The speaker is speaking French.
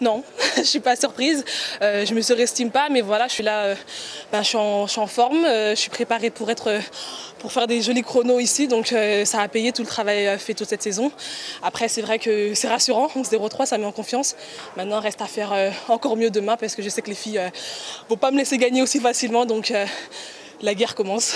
Non, je ne suis pas surprise, je me surestime pas, mais voilà, je suis là, je suis en forme, je suis préparée pour faire des jolis chronos ici, donc ça a payé tout le travail fait toute cette saison. Après, c'est vrai que c'est rassurant, 0-3, ça met en confiance. Maintenant, reste à faire encore mieux demain, parce que je sais que les filles ne vont pas me laisser gagner aussi facilement, donc la guerre commence.